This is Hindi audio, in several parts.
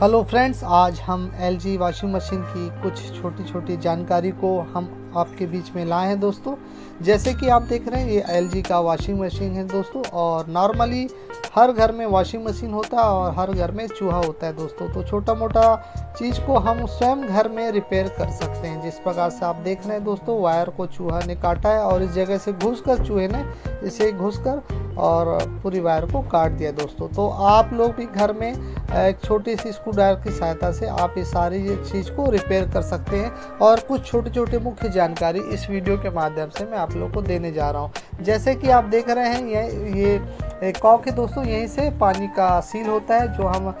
हेलो फ्रेंड्स, आज हम LG वॉशिंग मशीन की कुछ छोटी छोटी जानकारी को हम आपके बीच में लाए हैं दोस्तों। जैसे कि आप देख रहे हैं ये LG का वॉशिंग मशीन है दोस्तों, और नॉर्मली हर घर में वॉशिंग मशीन होता है और हर घर में चूहा होता है दोस्तों। तो छोटा मोटा चीज़ को हम स्वयं घर में रिपेयर कर सकते हैं। जिस प्रकार से आप देख रहे हैं दोस्तों, वायर को चूहा ने काटा है और इस जगह से घुस कर चूहे ने इसे घुस कर और पूरी वायर को काट दिया दोस्तों। तो आप लोग भी घर में एक छोटी सी स्क्रू ड्राइवर की सहायता से आप ये सारी चीज़ को रिपेयर कर सकते हैं। और कुछ छोटे छोटे मुख्य जानकारी इस वीडियो के माध्यम से मैं आप लोगों को देने जा रहा हूँ। जैसे कि आप देख रहे हैं ये कॉक है दोस्तों, यहीं से पानी का सील होता है जो हम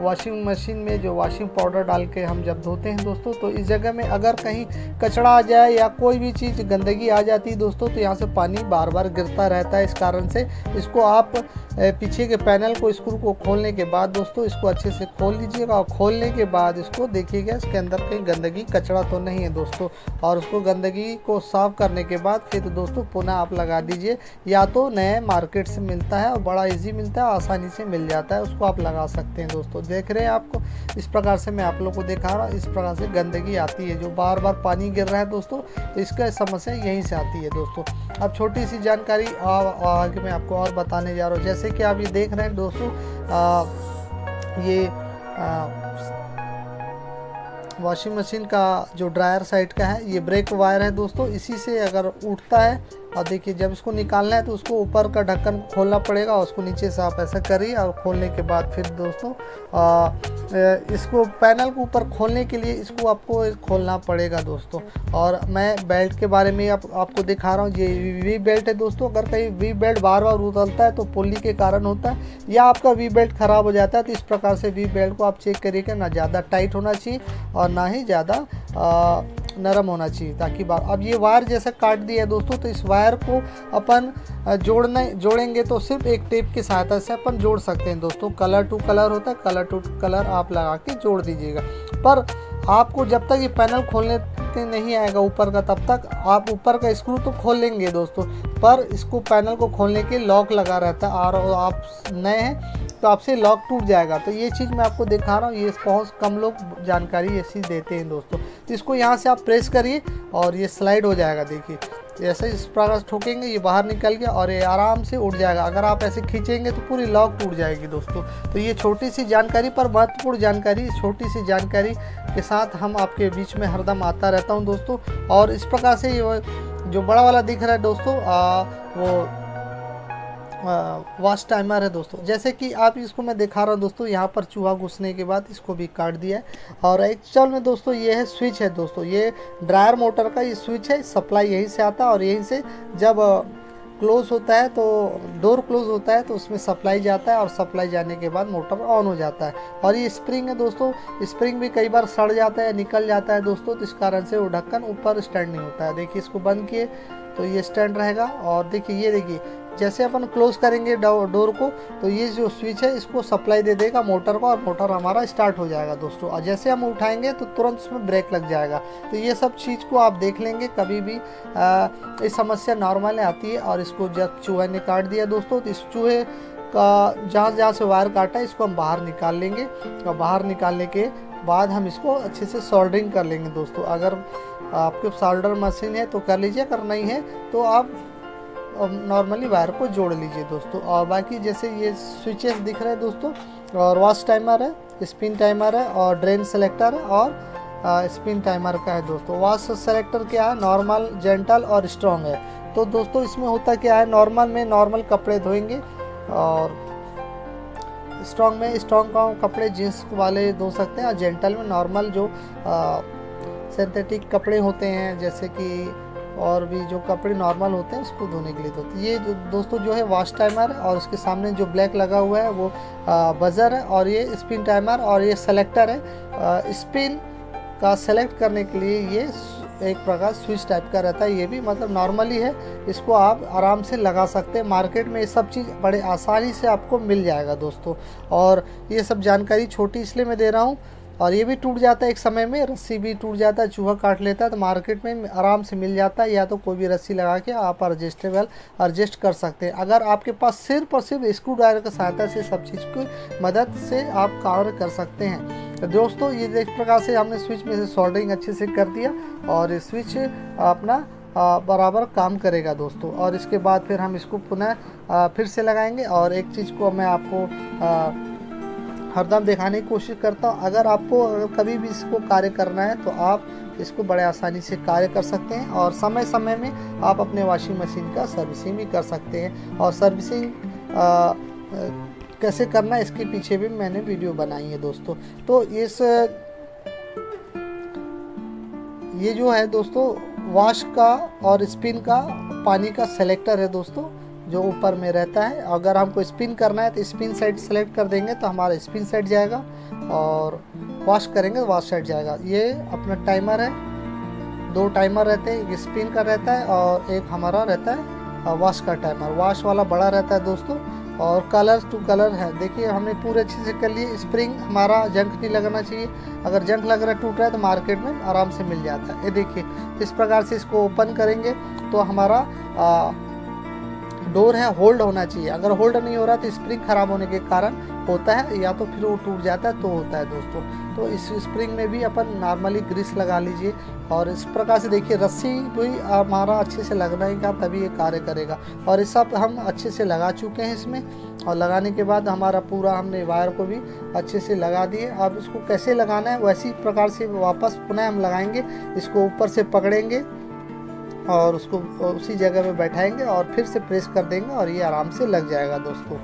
वॉशिंग मशीन में जो वॉशिंग पाउडर डाल के हम जब धोते हैं दोस्तों। तो इस जगह में अगर कहीं कचरा आ जाए या कोई भी चीज़ गंदगी आ जाती है दोस्तों, तो यहाँ से पानी बार बार गिरता रहता है। इस कारण से इसको आप पीछे के पैनल को स्क्रू को खोलने के बाद दोस्तों इसको अच्छे से खोल लीजिएगा और खोलने के बाद इसको देखिएगा इसके अंदर कहीं गंदगी कचरा तो नहीं है दोस्तों। और उसको गंदगी को साफ करने के बाद फिर दोस्तों पुनः आप लगा दीजिए, या तो नए मार्केट से मिलता है और बड़ा ईजी मिलता है, आसानी से मिल जाता है, उसको आप लगा सकते हैं दोस्तों। देख रहे हैं आपको इस प्रकार से मैं आप लोगों को दिखा रहा हूँ। इस प्रकार से गंदगी आती है जो बार बार पानी गिर रहा है दोस्तों, तो इसका समस्या यहीं से आती है दोस्तों। अब छोटी सी जानकारी आगे मैं आपको और बताने जा रहा हूँ। जैसे कि आप ये देख रहे हैं दोस्तों, ये वॉशिंग मशीन का जो ड्रायर साइड का है ये ब्रेक वायर है दोस्तों। इसी से अगर उठता है और देखिए जब इसको निकालना है तो उसको ऊपर का ढक्कन खोलना पड़ेगा और उसको नीचे से आप ऐसा करिए और खोलने के बाद फिर दोस्तों इसको पैनल को ऊपर खोलने के लिए इसको आपको खोलना पड़ेगा दोस्तों। और मैं बेल्ट के बारे में आपको दिखा रहा हूँ। ये वी बेल्ट है दोस्तों, अगर कहीं वी बेल्ट बार बार उतरता है तो पुल्ली के कारण होता है या आपका वी बेल्ट ख़राब हो जाता है। तो इस प्रकार से वी बेल्ट को आप चेक करिएगा, ना ज़्यादा टाइट होना चाहिए और ना ही ज़्यादा नरम होना चाहिए ताकि अब ये वायर जैसा काट दिया है दोस्तों, तो इस वायर को अपन जोड़ेंगे तो सिर्फ एक टेप की सहायता से अपन जोड़ सकते हैं दोस्तों। कलर टू कलर होता है, कलर टू कलर आप लगा के जोड़ दीजिएगा। पर आपको जब तक ये पैनल खोलने नहीं आएगा ऊपर का, तब तक आप ऊपर का स्क्रू तो खोल लेंगे दोस्तों, पर इसको पैनल को खोलने के लॉक लगा रहता है और आप नए हैं तो आपसे लॉक टूट जाएगा। तो ये चीज़ मैं आपको दिखा रहा हूँ, ये बहुत कम लोग जानकारी ऐसी देते हैं दोस्तों। तो इसको यहाँ से आप प्रेस करिए और ये स्लाइड हो जाएगा। देखिए ऐसे इस प्रकार से ठोकेंगे, ये बाहर निकल गया और ये आराम से उठ जाएगा। अगर आप ऐसे खींचेंगे तो पूरी लॉक टूट जाएगी दोस्तों। तो ये छोटी सी जानकारी पर महत्वपूर्ण जानकारी, छोटी सी जानकारी के साथ हम आपके बीच में हरदम आता रहता हूँ दोस्तों। और इस प्रकार से ये जो बड़ा वाला दिख रहा है दोस्तों, वो वॉश टाइमर है दोस्तों। जैसे कि आप इसको मैं दिखा रहा हूँ दोस्तों, यहाँ पर चूहा घुसने के बाद इसको भी काट दिया है। और एक्चुअल में दोस्तों ये है स्विच है दोस्तों, ये ड्रायर मोटर का ये स्विच है, सप्लाई यहीं से आता है और यहीं से जब क्लोज़ होता है तो डोर क्लोज़ होता है तो उसमें सप्लाई जाता है और सप्लाई जाने के बाद मोटर ऑन हो जाता है। और ये स्प्रिंग है दोस्तों, स्प्रिंग भी कई बार सड़ जाता है, निकल जाता है दोस्तों, तो इस कारण से वो ढक्कन ऊपर स्टैंड नहीं होता है। देखिए इसको बंद किए तो ये स्टैंड रहेगा। और देखिए जैसे अपन क्लोज़ करेंगे डोर को तो ये जो स्विच है इसको सप्लाई दे देगा मोटर को और मोटर हमारा स्टार्ट हो जाएगा दोस्तों। और जैसे हम उठाएंगे तो तुरंत उसमें ब्रेक लग जाएगा। तो ये सब चीज़ को आप देख लेंगे, कभी भी इस समस्या नॉर्मल आती है। और इसको जब चूहे ने काट दिया दोस्तों, तो इस चूहे का जहाँ से वायर काटा है इसको हम बाहर निकाल लेंगे और बाहर निकालने के बाद हम इसको अच्छे से सोल्डरिंग कर लेंगे दोस्तों। अगर आपके सोल्डर मशीन है तो कर लीजिए, अगर नहीं है तो आप नॉर्मली वायर को जोड़ लीजिए दोस्तों। और बाकी जैसे ये स्विचेस दिख रहे हैं दोस्तों, और वॉश टाइमर है, स्पिन टाइमर है और ड्रेन सेलेक्टर है और स्पिन टाइमर का है दोस्तों। वॉश सेलेक्टर क्या है, नॉर्मल, जेंटल और स्ट्रॉन्ग है। तो दोस्तों इसमें होता क्या है, नॉर्मल में नॉर्मल कपड़े धोएंगे और स्ट्रॉन्ग में स्ट्रॉन्ग कपड़े जीन्स वाले धो सकते हैं, और जेंटल में नॉर्मल जो सिंथेटिक कपड़े होते हैं जैसे कि और भी जो कपड़े नॉर्मल होते हैं उसको धोने के लिए होते हैं। ये दोस्तों जो है वॉश टाइमर, और उसके सामने जो ब्लैक लगा हुआ है वो बजर है, और ये स्पिन टाइमर और ये सेलेक्टर है। स्पिन का सेलेक्ट करने के लिए ये एक प्रकार स्विच टाइप का रहता है, ये भी मतलब नॉर्मली है, इसको आप आराम से लगा सकते हैं। मार्केट में ये सब चीज़ बड़े आसानी से आपको मिल जाएगा दोस्तों। और ये सब जानकारी छोटी इसलिए मैं दे रहा हूँ और ये भी टूट जाता है एक समय में, रस्सी भी टूट जाता है, चूहा काट लेता है, तो मार्केट में आराम से मिल जाता है, या तो कोई भी रस्सी लगा के आप एडजस्ट कर सकते हैं। अगर आपके पास सिर्फ और सिर्फ स्क्रू ड्राइवर की सहायता से सब चीज़ की मदद से आप कार्य कर सकते हैं। तो दोस्तों ये इस प्रकार से हमने स्विच में से सोल्डरिंग अच्छे से कर दिया और स्विच अपना बराबर काम करेगा दोस्तों। और इसके बाद फिर हम इसको पुनः फिर से लगाएंगे। और एक चीज़ को मैं आपको हरदम दिखाने की कोशिश करता हूँ, अगर आपको कभी भी इसको कार्य करना है तो आप इसको बड़े आसानी से कार्य कर सकते हैं। और समय समय में आप अपने वॉशिंग मशीन का सर्विसिंग भी कर सकते हैं। और सर्विसिंग कैसे करना है इसके पीछे भी मैंने वीडियो बनाई है दोस्तों। तो ये जो है दोस्तों वाश का और स्पिन का पानी का सेलेक्टर है दोस्तों, जो ऊपर में रहता है। अगर हमको स्पिन करना है तो स्पिन साइड सेलेक्ट कर देंगे तो हमारा स्पिन साइड जाएगा, और वाश करेंगे तो वाश साइड जाएगा। ये अपना टाइमर है, दो टाइमर रहते हैं, एक स्पिन का रहता है और एक हमारा रहता है वाश का टाइमर। वाश वाला बड़ा रहता है दोस्तों। और कलर टू कलर है, देखिए हमने पूरे अच्छे से कर लिए। स्प्रिंग हमारा जंक नहीं लगना चाहिए, अगर जंक लग रहा है टूट रहा है तो मार्केट में आराम से मिल जाता है। ये देखिए इस प्रकार से इसको ओपन करेंगे तो हमारा डोर है होल्ड होना चाहिए। अगर होल्ड नहीं हो रहा तो स्प्रिंग खराब होने के कारण होता है, या तो फिर वो टूट जाता है तो होता है दोस्तों। तो इस स्प्रिंग में भी अपन नॉर्मली ग्रीस लगा लीजिए। और इस प्रकार से देखिए रस्सी भी हमारा अच्छे से लगना ही का तभी ये कार्य करेगा। और ये सब हम अच्छे से लगा चुके हैं इसमें। और लगाने के बाद हमारा पूरा हमने वायर को भी अच्छे से लगा दिए। अब इसको कैसे लगाना है वैसी प्रकार से वापस पुनः हम लगाएंगे। इसको ऊपर से पकड़ेंगे और उसको उसी जगह पे बैठाएंगे और फिर से प्रेस कर देंगे और ये आराम से लग जाएगा दोस्तों।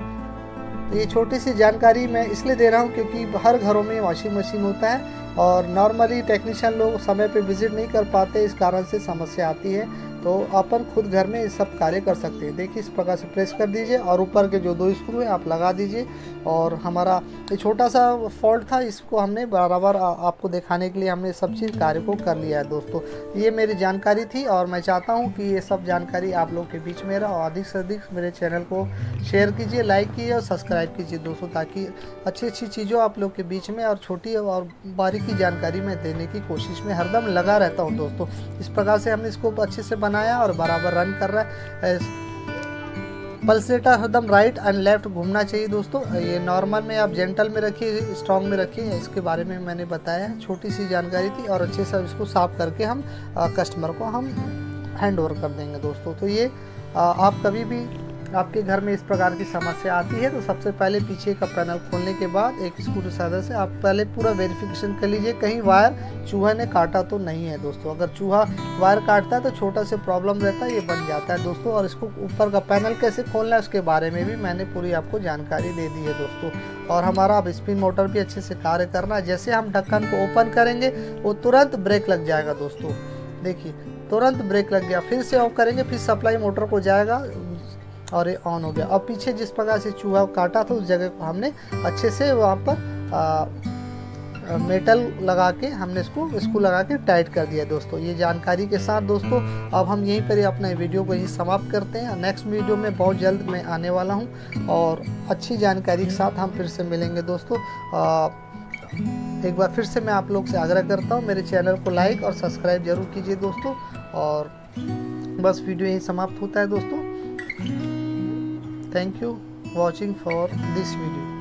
तो ये छोटी सी जानकारी मैं इसलिए दे रहा हूँ क्योंकि हर घरों में वॉशिंग मशीन होता है और नॉर्मली टेक्नीशियन लोग समय पे विजिट नहीं कर पाते, इस कारण से समस्या आती है। तो अपन खुद घर में ये सब कार्य कर सकते हैं। देखिए इस प्रकार से प्रेस कर दीजिए और ऊपर के जो दो स्क्रू हैं आप लगा दीजिए। और हमारा ये छोटा सा फॉल्ट था, इसको हमने बराबर आपको दिखाने के लिए हमने सब चीज़ कार्य को कर लिया है दोस्तों। ये मेरी जानकारी थी और मैं चाहता हूँ कि ये सब जानकारी आप लोग के बीच में रहे। और अधिक से अधिक मेरे चैनल को शेयर कीजिए, लाइक कीजिए और सब्सक्राइब कीजिए दोस्तों, ताकि अच्छी अच्छी चीज़ों आप लोग के बीच में और छोटी और बारीक की जानकारी मैं देने की कोशिश में हरदम लगा रहता हूं दोस्तों। इस प्रकार से हमने इसको अच्छे से बनाया और बराबर रन कर रहा है। पल्सेटर हरदम राइट एंड लेफ्ट घूमना चाहिए दोस्तों। ये नॉर्मल में आप जेंटल में रखिए, स्ट्रॉन्ग में रखिए, इसके बारे में मैंने बताया। छोटी सी जानकारी थी और अच्छे से इसको साफ करके हम कस्टमर को हम हैंड ओवर कर देंगे दोस्तों। तो ये आप कभी भी आपके घर में इस प्रकार की समस्या आती है तो सबसे पहले पीछे का पैनल खोलने के बाद एक स्क्रू ड्राइवर से आप पहले पूरा वेरिफिकेशन कर लीजिए कहीं वायर चूहे ने काटा तो नहीं है दोस्तों। अगर चूहा वायर काटता है तो छोटा सा प्रॉब्लम रहता है, ये बन जाता है दोस्तों। और इसको ऊपर का पैनल कैसे खोलना है उसके बारे में भी मैंने पूरी आपको जानकारी दे दी है दोस्तों। और हमारा अब स्पिन मोटर भी अच्छे से कार्य करना। जैसे हम ढक्कन को ओपन करेंगे वो तुरंत ब्रेक लग जाएगा दोस्तों। देखिए तुरंत ब्रेक लग गया, फिर से ऑफ करेंगे, फिर सप्लाई मोटर को जाएगा और ये ऑन हो गया। अब पीछे जिस प्रकार से चूहा काटा था उस जगह को हमने अच्छे से वहाँ पर मेटल लगा के हमने इसको लगा के टाइट कर दिया दोस्तों। ये जानकारी के साथ दोस्तों अब हम यहीं पर अपने वीडियो को यहीं समाप्त करते हैं। नेक्स्ट वीडियो में बहुत जल्द मैं आने वाला हूँ और अच्छी जानकारी के साथ हम फिर से मिलेंगे दोस्तों। एक बार फिर से मैं आप लोग से आग्रह करता हूँ मेरे चैनल को लाइक और सब्सक्राइब जरूर कीजिए दोस्तों। और बस वीडियो यहीं समाप्त होता है दोस्तों। Thank you watching for this video.